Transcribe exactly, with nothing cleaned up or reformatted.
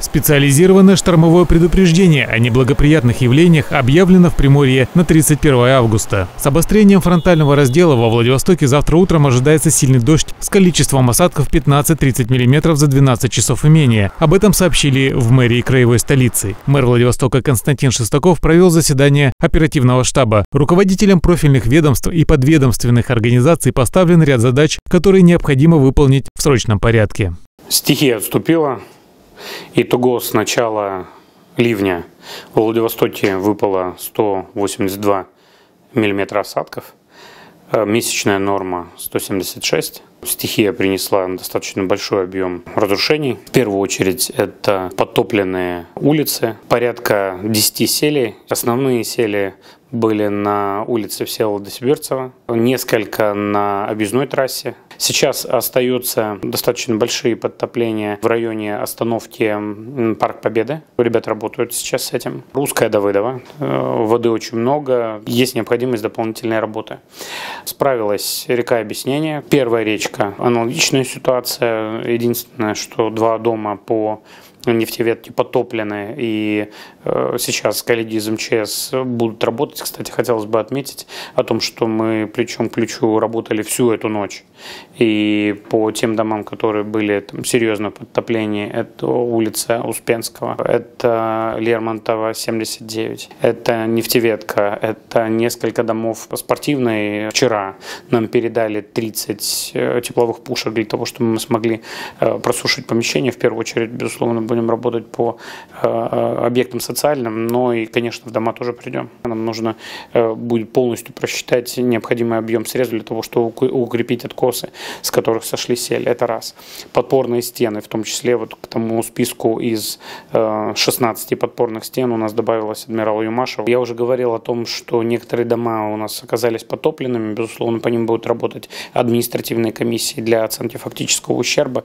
Специализированное штормовое предупреждение о неблагоприятных явлениях объявлено в Приморье на тридцать первое августа. С обострением фронтального раздела во Владивостоке завтра утром ожидается сильный дождь с количеством осадков пятнадцать-тридцать миллиметров за двенадцать часов и менее. Об этом сообщили в мэрии краевой столицы. Мэр Владивостока Константин Шестаков провел заседание оперативного штаба. Руководителям профильных ведомств и подведомственных организаций поставлен ряд задач, которые необходимо выполнить в срочном порядке. Стихия отступила. Итого с начала ливня в Владивостоке выпало сто восемьдесят два миллиметра осадков, месячная норма сто семьдесят шесть. Стихия принесла достаточно большой объем разрушений. В первую очередь это подтопленные улицы, порядка десяти селей. Основные сели были на улице Всеволода Сибирцева, несколько на объездной трассе. Сейчас остаются достаточно большие подтопления в районе остановки Парк Победы. Ребята работают сейчас с этим. Русская Давыдова. Воды очень много. Есть необходимость дополнительной работы. Справилась река Объяснения. Первая речка. Аналогичная ситуация. Единственное, что два дома по нефтеветке потоплены. И сейчас коллеги из МЧС будут работать. Кстати, хотелось бы отметить о том, что мы плечом к плечу работали всю эту ночь. И по тем домам, которые были там, серьезно подтопление, это улица Успенского, это Лермонтова семьдесят девять, это нефтеветка, это несколько домов спортивные. Вчера нам передали тридцать тепловых пушек для того, чтобы мы смогли просушить помещение. В первую очередь, безусловно, будем работать по объектам социальным, но и, конечно, в дома тоже придем. Нам нужно будет полностью просчитать необходимый объем средств для того, чтобы укрепить откос, с которых сошли сели. Это раз. Подпорные стены, в том числе вот к тому списку из шестнадцати подпорных стен у нас добавилось адмирала Юмашева. Я уже говорил о том, что некоторые дома у нас оказались потопленными. Безусловно, по ним будут работать административные комиссии для оценки фактического ущерба.